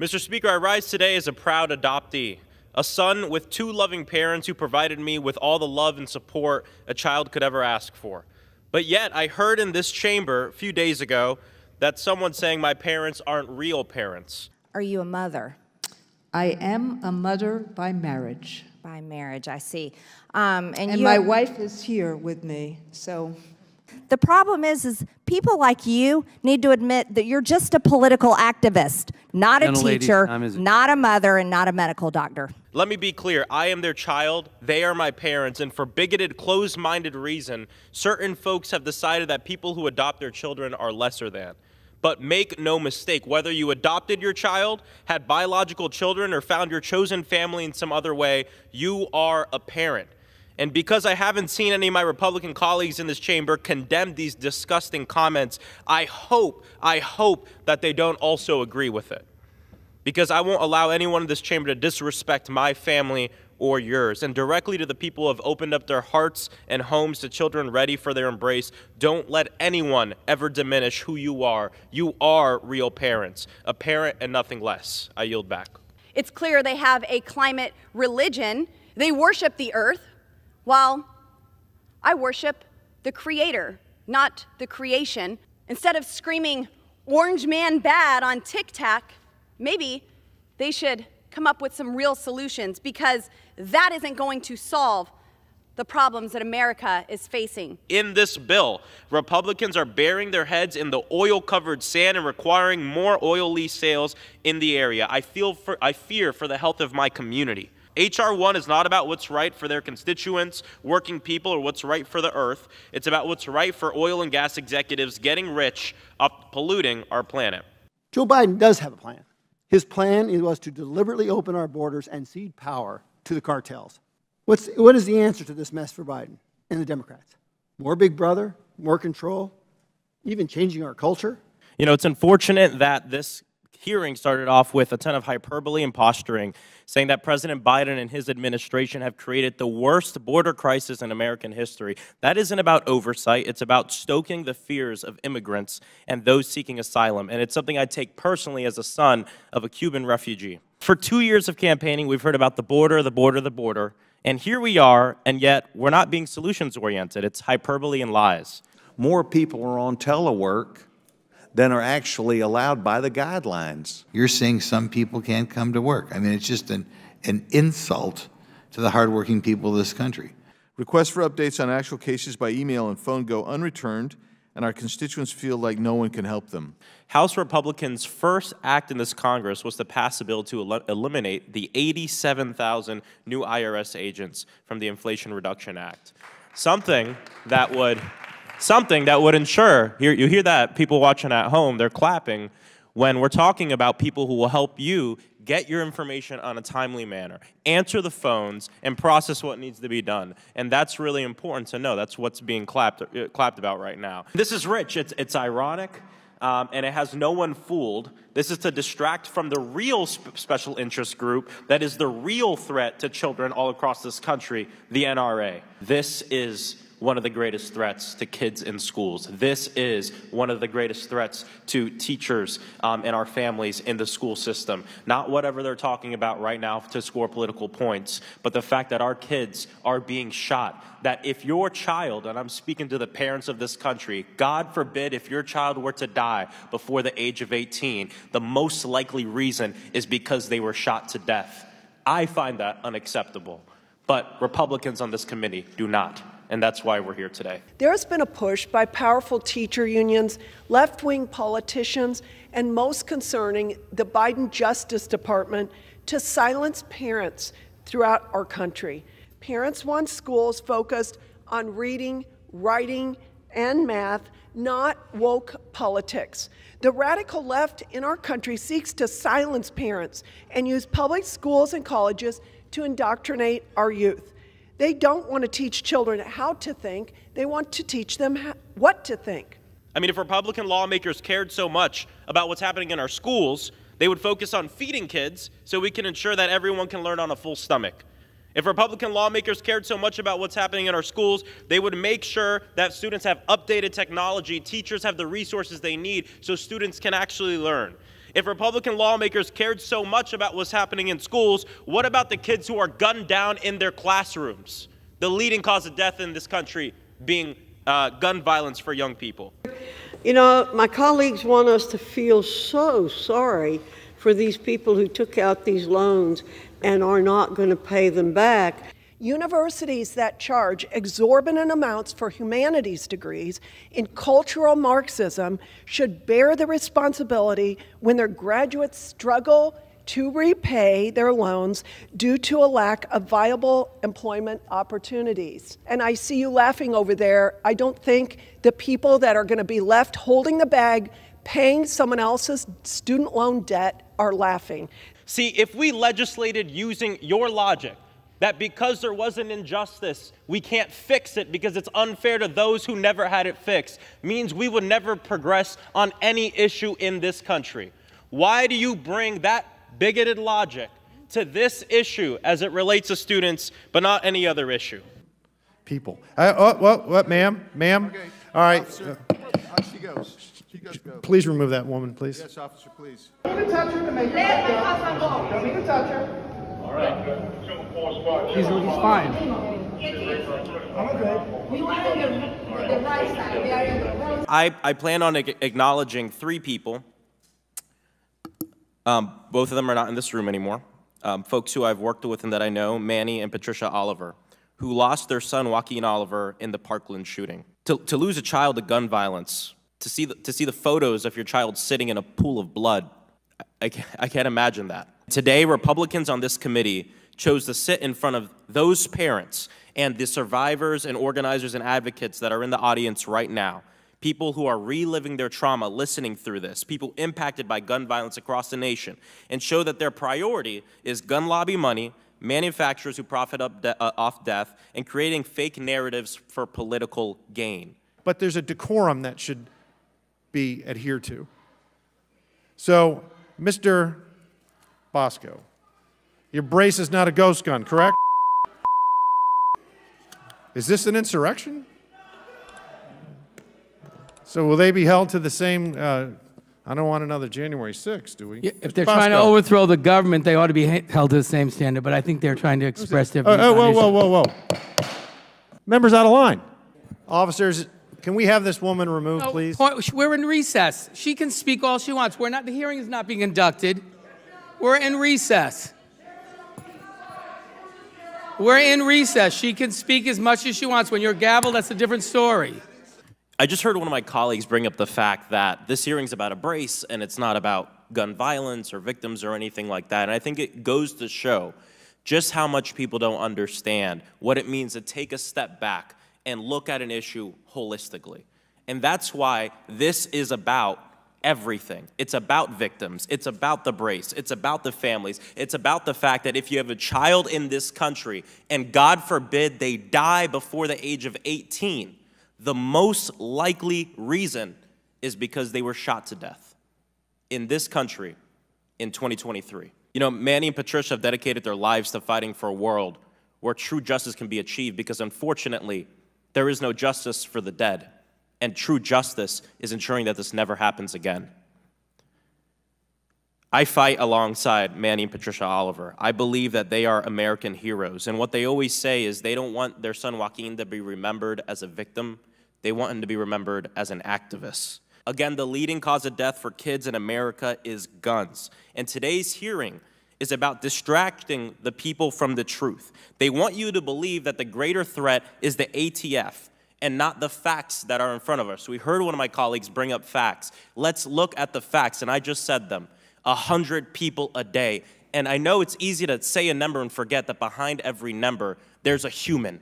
Mr. Speaker, I rise today as a proud adoptee, a son with two loving parents who provided me with all the love and support a child could ever ask for. But yet, I heard in this chamber a few days ago that someone saying my parents aren't real parents. Are you a mother? I am a mother by marriage. By marriage, I see. And my wife is here with me, so. The problem is people like you need to admit that you're just a political activist, not a teacher, not a mother, and not a medical doctor. Let me be clear. I am their child. They are my parents. And for bigoted, closed-minded reason, certain folks have decided that people who adopt their children are lesser than. But make no mistake, whether you adopted your child, had biological children, or found your chosen family in some other way, you are a parent. And because I haven't seen any of my Republican colleagues in this chamber condemn these disgusting comments, I hope that they don't also agree with it. Because I won't allow anyone in this chamber to disrespect my family or yours. And directly to the people who have opened up their hearts and homes to children ready for their embrace, don't let anyone ever diminish who you are. You are real parents, a parent and nothing less. I yield back. It's clear they have a climate religion. They worship the earth. While I worship the creator, not the creation. Instead of screaming orange man bad on TikTok, maybe they should come up with some real solutions, because that isn't going to solve the problems that America is facing. In this bill, Republicans are burying their heads in the oil-covered sand and requiring more oil lease sales in the area. I fear for the health of my community. HR1 is not about what's right for their constituents, working people, or what's right for the earth. It's about what's right for oil and gas executives getting rich off polluting our planet. Joe Biden does have a plan. His plan was to deliberately open our borders and cede power to the cartels. What is the answer to this mess for Biden and the Democrats? More Big Brother, more control, even changing our culture? You know, it's unfortunate that this hearing started off with a ton of hyperbole and posturing, saying that President Biden and his administration have created the worst border crisis in American history. That isn't about oversight. It's about stoking the fears of immigrants and those seeking asylum. And it's something I take personally as a son of a Cuban refugee. For 2 years of campaigning, we've heard about the border, the border, the border. And here we are, and yet we're not being solutions-oriented. It's hyperbole and lies. More people are on telework than are actually allowed by the guidelines. You're saying some people can't come to work. I mean, it's just an insult to the hardworking people of this country. Requests for updates on actual cases by email and phone go unreturned, and our constituents feel like no one can help them. House Republicans' first act in this Congress was to pass a bill to eliminate the 87,000 new IRS agents from the Inflation Reduction Act, something that would ensure, you hear that, people watching at home, they're clapping, when we're talking about people who will help you get your information on a timely manner, answer the phones, and process what needs to be done. And that's really important to know. That's what's being clapped about right now. This is rich. It's ironic, and it has no one fooled. This is to distract from the real special interest group that is the real threat to children all across this country, the NRA. This is one of the greatest threats to kids in schools. This is one of the greatest threats to teachers and our families in the school system. Not whatever they're talking about right now to score political points, but the fact that our kids are being shot. That if your child, and I'm speaking to the parents of this country, God forbid if your child were to die before the age of 18, the most likely reason is because they were shot to death. I find that unacceptable, but Republicans on this committee do not. And that's why we're here today. There has been a push by powerful teacher unions, left-wing politicians, and most concerning, the Biden Justice Department, to silence parents throughout our country. Parents want schools focused on reading, writing, and math, not woke politics. The radical left in our country seeks to silence parents and use public schools and colleges to indoctrinate our youth. They don't want to teach children how to think. They want to teach them what to think. I mean, if Republican lawmakers cared so much about what's happening in our schools, they would focus on feeding kids so we can ensure that everyone can learn on a full stomach. If Republican lawmakers cared so much about what's happening in our schools, they would make sure that students have updated technology, teachers have the resources they need so students can actually learn. If Republican lawmakers cared so much about what's happening in schools, what about the kids who are gunned down in their classrooms? The leading cause of death in this country being gun violence for young people. You know, my colleagues want us to feel so sorry for these people who took out these loans and are not going to pay them back. Universities that charge exorbitant amounts for humanities degrees in cultural Marxism should bear the responsibility when their graduates struggle to repay their loans due to a lack of viable employment opportunities. And I see you laughing over there. I don't think the people that are going to be left holding the bag, paying someone else's student loan debt, are laughing. See, if we legislated using your logic, that because there was an injustice, we can't fix it because it's unfair to those who never had it fixed, means we would never progress on any issue in this country. Why do you bring that bigoted logic to this issue as it relates to students, but not any other issue? People. What, ma'am? Ma'am? Okay. All right. Officer, she goes. Please remove that woman, please. Yes, officer, please. Don't even touch her. Don't even touch her. All right. She's fine. I plan on acknowledging three people. Both of them are not in this room anymore. Folks who I've worked with and that I know, Manny and Patricia Oliver, who lost their son, Joaquin Oliver, in the Parkland shooting. To lose a child to gun violence, to see the photos of your child sitting in a pool of blood, I can't imagine that. Today, Republicans on this committee chose to sit in front of those parents and the survivors and organizers and advocates that are in the audience right now, people who are reliving their trauma listening through this, people impacted by gun violence across the nation, and show that their priority is gun lobby money, manufacturers who profit off death, and creating fake narratives for political gain. But there's a decorum that should be adhered to. So, Mr. Bosco, your brace is not a ghost gun, correct? Is this an insurrection? So will they be held to the same, I don't want another January 6th, do we? Yeah, if they're trying to overthrow the government, they ought to be held to the same standard, but I think they're trying to express their... Whoa. Members out of line. Officers, can we have this woman removed, please? We're in recess. She can speak all she wants. We're not. The hearing is not being conducted. We're in recess. We're in recess. She can speak as much as she wants. When you're gaveled, that's a different story. I just heard one of my colleagues bring up the fact that this hearing's about a brace and it's not about gun violence or victims or anything like that. And I think it goes to show just how much people don't understand what it means to take a step back and look at an issue holistically. And that's why this is about everything. It's about victims. It's about the brace. It's about the families. It's about the fact that if you have a child in this country and God forbid they die before the age of 18, the most likely reason is because they were shot to death in this country in 2023. You know, Manny and Patricia have dedicated their lives to fighting for a world where true justice can be achieved because, unfortunately, there is no justice for the dead, and true justice is ensuring that this never happens again. I fight alongside Manny and Patricia Oliver. I believe that they are American heroes, and what they always say is they don't want their son Joaquin to be remembered as a victim. They want him to be remembered as an activist. Again, the leading cause of death for kids in America is guns, and today's hearing is about distracting the people from the truth. They want you to believe that the greater threat is the ATF and not the facts that are in front of us. We heard one of my colleagues bring up facts. Let's look at the facts, and I just said them. 100 people a day. And I know it's easy to say a number and forget that behind every number, there's a human.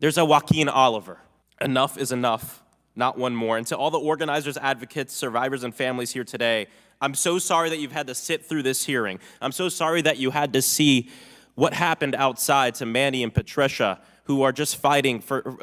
There's a Joaquin Oliver. Enough is enough, not one more. And to all the organizers, advocates, survivors, and families here today, I'm so sorry that you've had to sit through this hearing. I'm so sorry that you had to see what happened outside to Manny and Patricia who are just fighting for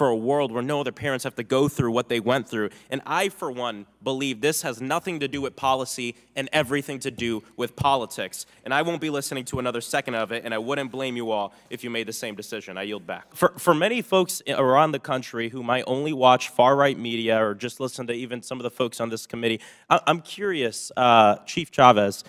a world where no other parents have to go through what they went through. And I, for one, believe this has nothing to do with policy and everything to do with politics. And I won't be listening to another second of it, and I wouldn't blame you all if you made the same decision. I yield back. For many folks around the country who might only watch far-right media or just listen to even some of the folks on this committee, I'm curious, Chief Chavez,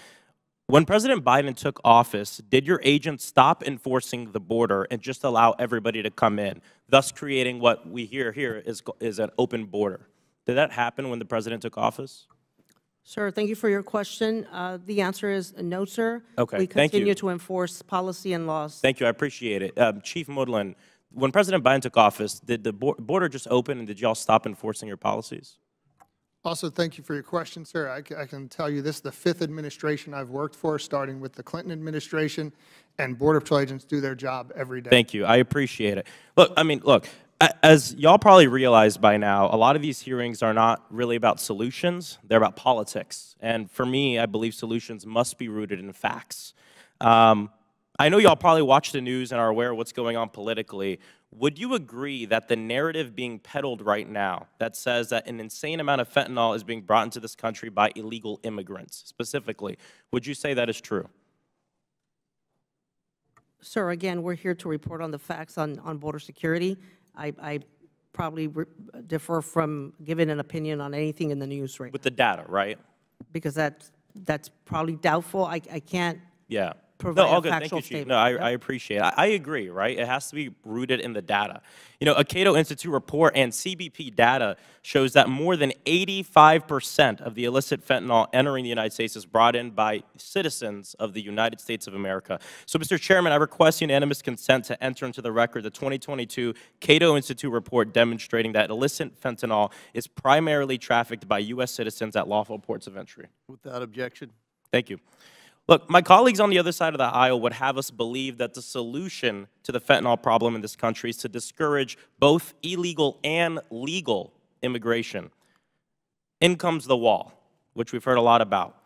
when President Biden took office, did your agents stop enforcing the border and just allow everybody to come in, thus creating what we hear here is an open border? Did that happen when the president took office? Sure. Thank you for your question. The answer is no, sir. Okay. We continue to enforce policy and laws. Thank you. I appreciate it. Chief Modlin, when President Biden took office, did the border just open and did y'all stop enforcing your policies? Also, thank you for your question, sir. I can tell you this is the 5th administration I've worked for, starting with the Clinton administration, and Border Patrol agents do their job every day. Thank you. I appreciate it. Look, I mean, look, as y'all probably realize by now, a lot of these hearings are not really about solutions. They're about politics. And for me, I believe solutions must be rooted in facts. I know y'all probably watch the news and are aware of what's going on politically. Would you agree that the narrative being peddled right now that says that an insane amount of fentanyl is being brought into this country by illegal immigrants specifically, would you say that is true? Sir, again, we're here to report on the facts on border security. I probably differ from giving an opinion on anything in the news right now. With the data, right? Because that's probably doubtful. I can't. Yeah. No, all good. Thank you, Chief. No, I appreciate it. I agree, right? It has to be rooted in the data. You know, a Cato Institute report and CBP data shows that more than 85% of the illicit fentanyl entering the United States is brought in by citizens of the United States of America. So, Mr. Chairman, I request unanimous consent to enter into the record the 2022 Cato Institute report demonstrating that illicit fentanyl is primarily trafficked by U.S. citizens at lawful ports of entry. Without objection. Thank you. Look, my colleagues on the other side of the aisle would have us believe that the solution to the fentanyl problem in this country is to discourage both illegal and legal immigration. In comes the wall, which we've heard a lot about.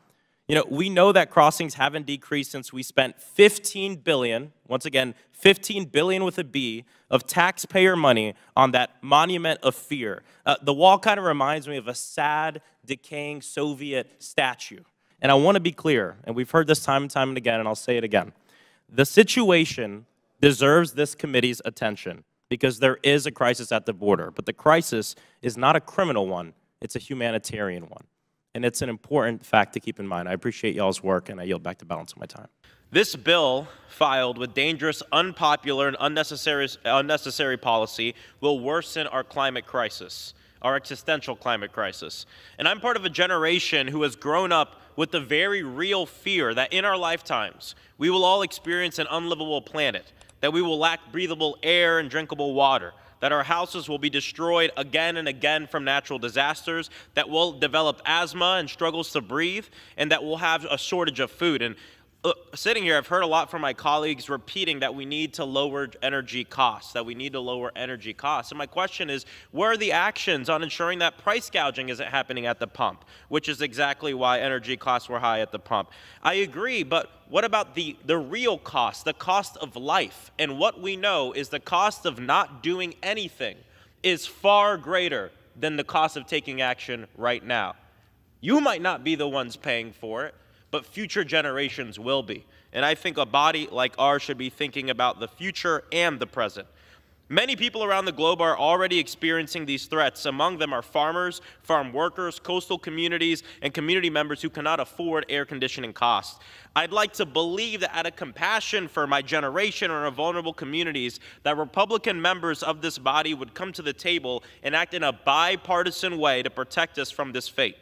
You know, we know that crossings haven't decreased since we spent $15 billion, once again, $15 billion with a B, of taxpayer money on that monument of fear. The wall kind of reminds me of a sad, decaying Soviet statue. And I want to be clear, and we've heard this time and time again, and I'll say it again. The situation deserves this committee's attention because there is a crisis at the border. But the crisis is not a criminal one. It's a humanitarian one. And it's an important fact to keep in mind. I appreciate y'all's work, and I yield back the balance of my time. This bill, filed with dangerous, unpopular, and unnecessary policy, will worsen our climate crisis, our existential climate crisis. And I'm part of a generation who has grown up with the very real fear that in our lifetimes, we will all experience an unlivable planet, that we will lack breathable air and drinkable water, that our houses will be destroyed again and again from natural disasters, that we'll develop asthma and struggles to breathe, and that we'll have a shortage of food. And sitting here, I've heard a lot from my colleagues repeating that we need to lower energy costs, that we need to lower energy costs. And my question is, where are the actions on ensuring that price gouging isn't happening at the pump, which is exactly why energy costs were high at the pump? I agree, but what about the real cost, the cost of life? And what we know is the cost of not doing anything is far greater than the cost of taking action right now. You might not be the ones paying for it, but future generations will be. And I think a body like ours should be thinking about the future and the present. Many people around the globe are already experiencing these threats. Among them are farmers, farm workers, coastal communities, and community members who cannot afford air conditioning costs. I'd like to believe that out of compassion for my generation or our vulnerable communities, that Republican members of this body would come to the table and act in a bipartisan way to protect us from this fate.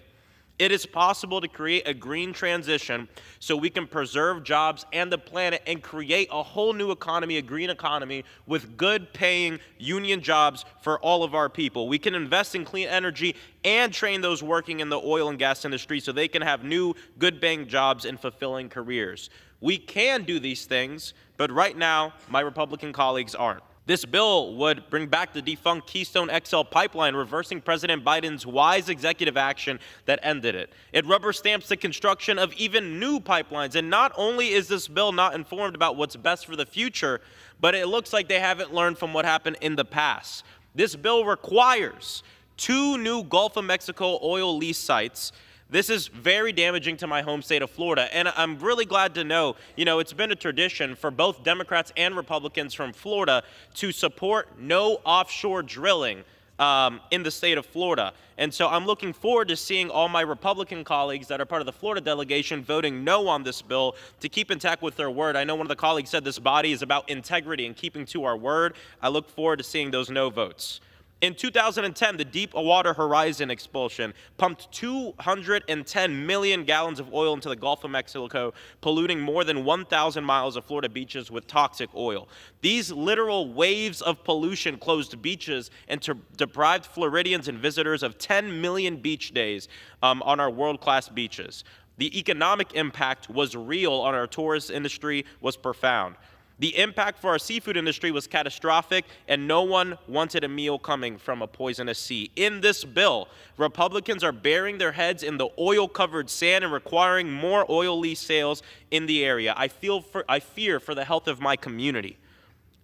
It is possible to create a green transition so we can preserve jobs and the planet and create a whole new economy, a green economy, with good-paying union jobs for all of our people. We can invest in clean energy and train those working in the oil and gas industry so they can have new, good-paying jobs and fulfilling careers. We can do these things, but right now, my Republican colleagues aren't. This bill would bring back the defunct Keystone XL pipeline, reversing President Biden's wise executive action that ended it. It rubber stamps the construction of even new pipelines. And not only is this bill not informed about what's best for the future, but it looks like they haven't learned from what happened in the past. This bill requires 2 new Gulf of Mexico oil lease sites. This is very damaging to my home state of Florida, and I'm really glad to know, you know, it's been a tradition for both Democrats and Republicans from Florida to support no offshore drilling in the state of Florida. And so I'm looking forward to seeing all my Republican colleagues that are part of the Florida delegation voting no on this bill to keep intact with their word. I know one of the colleagues said this body is about integrity and keeping to our word. I look forward to seeing those no votes. In 2010, the Deepwater Horizon expulsion pumped 210 million gallons of oil into the Gulf of Mexico, polluting more than 1,000 miles of Florida beaches with toxic oil. These literal waves of pollution closed beaches and deprived Floridians and visitors of 10 million beach days on our world-class beaches. The economic impact was real on our tourist industry, was profound. The impact for our seafood industry was catastrophic, and no one wanted a meal coming from a poisonous sea. In this bill, Republicans are burying their heads in the oil-covered sand and requiring more oil lease sales in the area. I fear for the health of my community.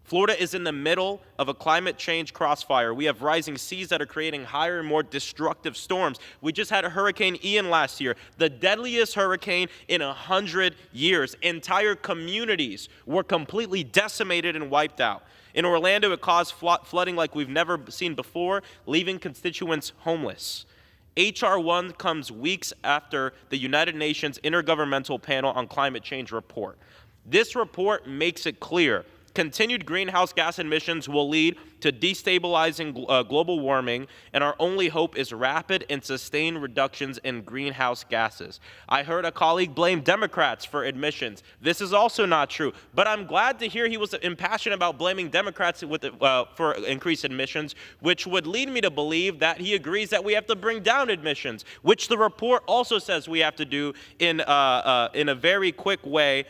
Florida is in the middle of a climate change crossfire. We have rising seas that are creating higher and more destructive storms. We just had a Hurricane Ian last year, the deadliest hurricane in 100 years. Entire communities were completely decimated and wiped out. In Orlando, it caused flooding like we've never seen before, leaving constituents homeless. HR1 comes weeks after the United Nations Intergovernmental Panel on Climate Change report. This report makes it clear continued greenhouse gas emissions will lead to destabilizing global warming, and our only hope is rapid and sustained reductions in greenhouse gases. I heard a colleague blame Democrats for emissions. This is also not true, but I'm glad to hear he was impassioned about blaming Democrats for increased emissions, which would lead me to believe that he agrees that we have to bring down emissions, which the report also says we have to do in a very quick way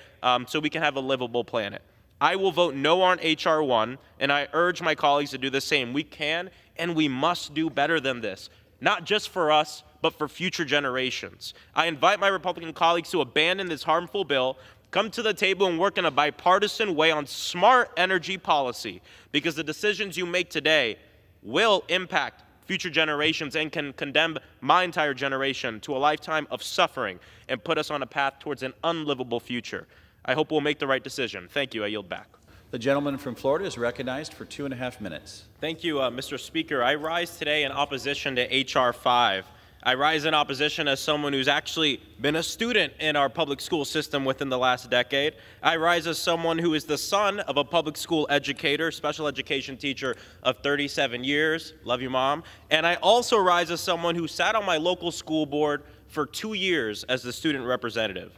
so we can have a livable planet. I will vote no on HR1, and I urge my colleagues to do the same. We can and we must do better than this, not just for us, but for future generations. I invite my Republican colleagues to abandon this harmful bill, come to the table and work in a bipartisan way on smart energy policy, because the decisions you make today will impact future generations and can condemn my entire generation to a lifetime of suffering and put us on a path towards an unlivable future. I hope we'll make the right decision. Thank you. I yield back. The gentleman from Florida is recognized for 2.5 minutes. Thank you, Mr. Speaker. I rise today in opposition to HR5. I rise in opposition as someone who's actually been a student in our public school system within the last decade. I rise as someone who is the son of a public school educator, special education teacher of 37 years. Love you, Mom. And I also rise as someone who sat on my local school board for 2 years as the student representative.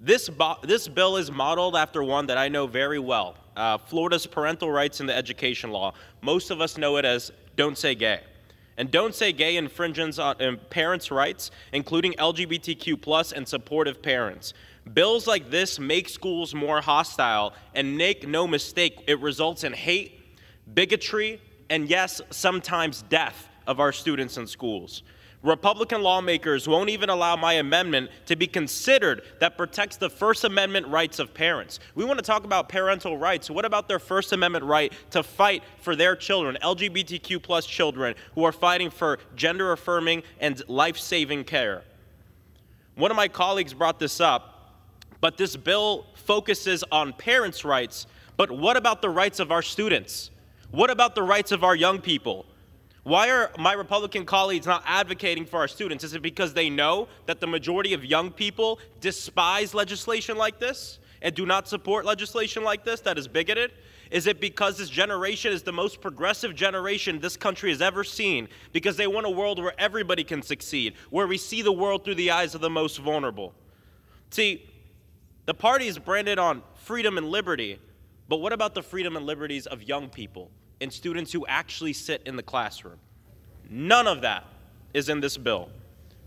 This bill is modeled after one that I know very well, Florida's parental rights in the education law. Most of us know it as Don't Say Gay. And Don't Say Gay infringes on parents' rights, including LGBTQ+ and supportive parents. Bills like this make schools more hostile, and make no mistake, it results in hate, bigotry, and yes, sometimes death of our students in schools. Republican lawmakers won't even allow my amendment to be considered that protects the First Amendment rights of parents. We want to talk about parental rights. What about their First Amendment right to fight for their children, LGBTQ+ children, who are fighting for gender-affirming and life-saving care? One of my colleagues brought this up, but this bill focuses on parents' rights, but what about the rights of our students? What about the rights of our young people? Why are my Republican colleagues not advocating for our students? Is it because they know that the majority of young people despise legislation like this and do not support legislation like this that is bigoted? Is it because this generation is the most progressive generation this country has ever seen, because they want a world where everybody can succeed, where we see the world through the eyes of the most vulnerable? See, the party is branded on freedom and liberty, but what about the freedom and liberties of young people and students who actually sit in the classroom? None of that is in this bill.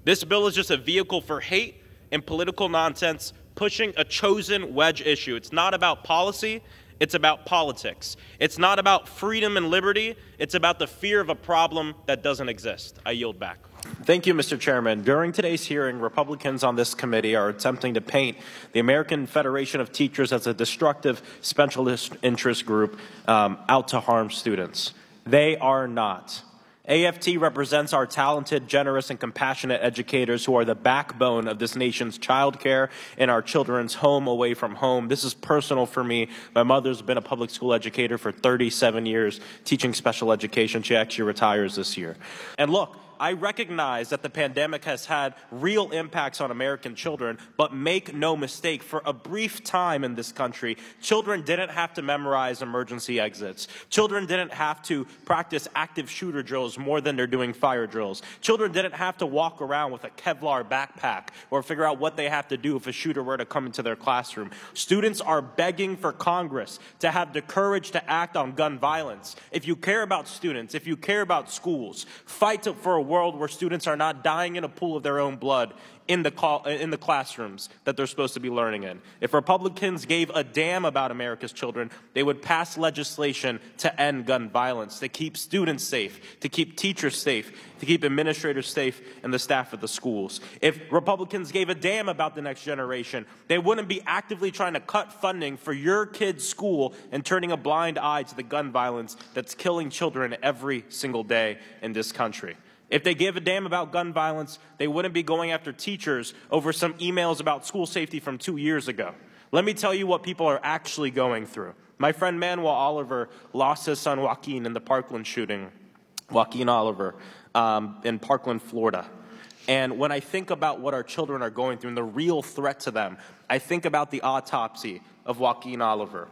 This bill is just a vehicle for hate and political nonsense, pushing a chosen wedge issue. It's not about policy. It's about politics. It's not about freedom and liberty. It's about the fear of a problem that doesn't exist. I yield back. Thank you, Mr. Chairman. During today's hearing, Republicans on this committee are attempting to paint the American Federation of Teachers as a destructive special interest group out to harm students. They are not. AFT represents our talented, generous, and compassionate educators who are the backbone of this nation's child care and our children's home away from home. This is personal for me. My mother's been a public school educator for 37 years, teaching special education. She actually retires this year. And look, I recognize that the pandemic has had real impacts on American children, but make no mistake, for a brief time in this country, children didn't have to memorize emergency exits. Children didn't have to practice active shooter drills more than they're doing fire drills. Children didn't have to walk around with a Kevlar backpack or figure out what they have to do if a shooter were to come into their classroom. Students are begging for Congress to have the courage to act on gun violence. If you care about students, if you care about schools, fight for a world where students are not dying in a pool of their own blood in the classrooms that they're supposed to be learning in. If Republicans gave a damn about America's children, they would pass legislation to end gun violence, to keep students safe, to keep teachers safe, to keep administrators safe, and the staff of the schools. If Republicans gave a damn about the next generation, they wouldn't be actively trying to cut funding for your kid's school and turning a blind eye to the gun violence that's killing children every single day in this country. If they give a damn about gun violence, they wouldn't be going after teachers over some emails about school safety from 2 years ago. Let me tell you what people are actually going through. My friend Manuel Oliver lost his son Joaquin in the Parkland shooting, Joaquin Oliver, in Parkland, Florida. And when I think about what our children are going through and the real threat to them, I think about the autopsy of Joaquin Oliver.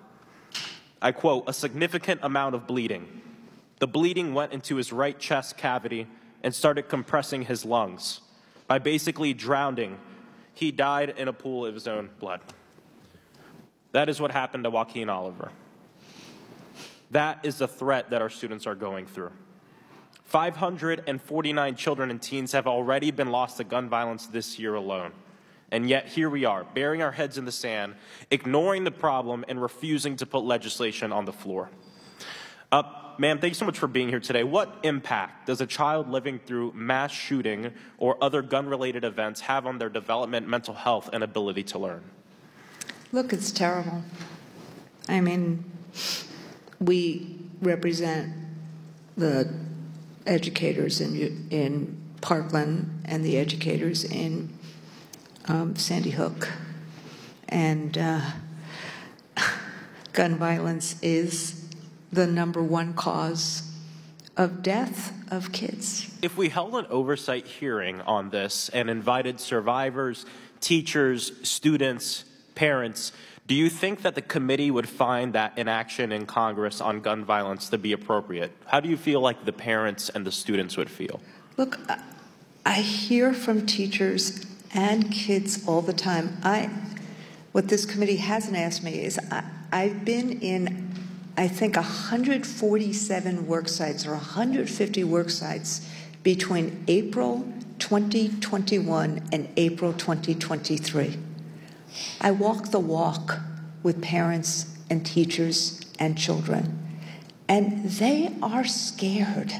I quote, "A significant amount of bleeding. The bleeding went into his right chest cavity and started compressing his lungs. By basically drowning, he died in a pool of his own blood." That is what happened to Joaquin Oliver. That is the threat that our students are going through. 549 children and teens have already been lost to gun violence this year alone. And yet here we are, burying our heads in the sand, ignoring the problem, and refusing to put legislation on the floor. Ma'am, thank you so much for being here today. What impact does a child living through mass shooting or other gun-related events have on their development, mental health, and ability to learn? Look, it's terrible. I mean, we represent the educators in Parkland and the educators in Sandy Hook. And gun violence is the #1 cause of death of kids. If we held an oversight hearing on this and invited survivors, teachers, students, parents, do you think that the committee would find that inaction in Congress on gun violence to be appropriate? How do you feel like the parents and the students would feel? Look, I hear from teachers and kids all the time. What this committee hasn't asked me is I've been in, I think, 147 work sites or 150 work sites between April 2021 and April 2023. I walk the walk with parents and teachers and children, and they are scared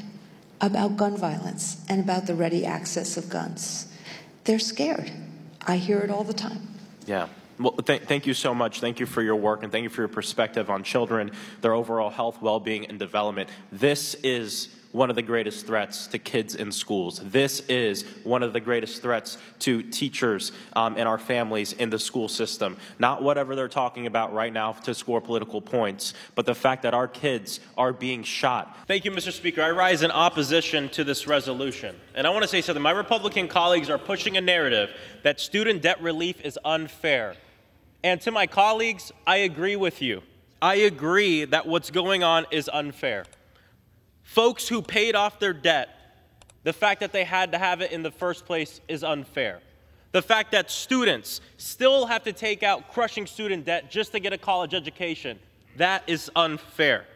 about gun violence and about the ready access of guns. They're scared. I hear it all the time. Yeah. Well, thank you so much. Thank you for your work, and thank you for your perspective on children, their overall health, well-being, and development. This is one of the greatest threats to kids in schools. This is one of the greatest threats to teachers and our families in the school system. Not whatever they're talking about right now to score political points, but the fact that our kids are being shot. Thank you, Mr. Speaker. I rise in opposition to this resolution. And I want to say something. My Republican colleagues are pushing a narrative that student debt relief is unfair. And to my colleagues, I agree with you. I agree that what's going on is unfair. Folks who paid off their debt, the fact that they had to have it in the first place is unfair. The fact that students still have to take out crushing student debt just to get a college education, that is unfair.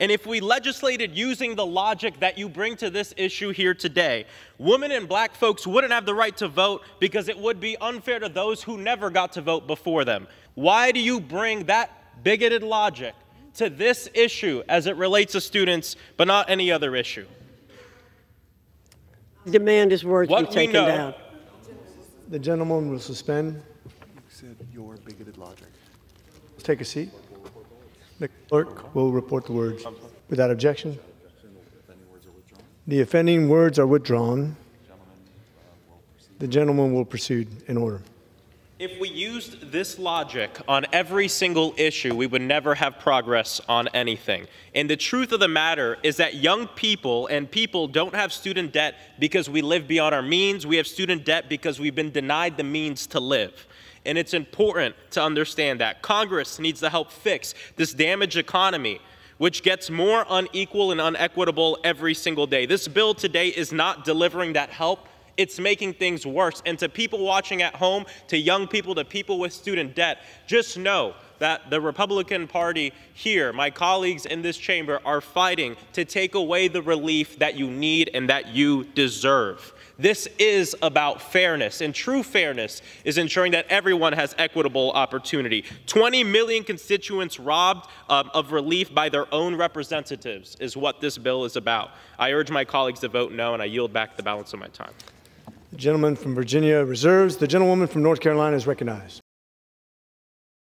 And if we legislated using the logic that you bring to this issue here today, women and black folks wouldn't have the right to vote because it would be unfair to those who never got to vote before them. Why do you bring that bigoted logic to this issue as it relates to students, but not any other issue. I demand his words be taken down. The gentleman will suspend. You said your bigoted logic. Let's take a seat. The clerk will report the words. Without objection. The offending words are withdrawn. The gentleman will proceed in order. If we used this logic on every single issue, we would never have progress on anything. And the truth of the matter is that young people and people don't have student debt because we live beyond our means. We have student debt because we've been denied the means to live. And it's important to understand that. Congress needs to help fix this damaged economy, which gets more unequal and unequitable every single day. This bill today is not delivering that help. It's making things worse. And to people watching at home, to young people, to people with student debt, just know that the Republican Party here, my colleagues in this chamber, are fighting to take away the relief that you need and that you deserve. This is about fairness, and true fairness is ensuring that everyone has equitable opportunity. 20 million constituents robbed of relief by their own representatives is what this bill is about. I urge my colleagues to vote no, and I yield back the balance of my time. The gentleman from Virginia reserves. The gentlewoman from North Carolina is recognized.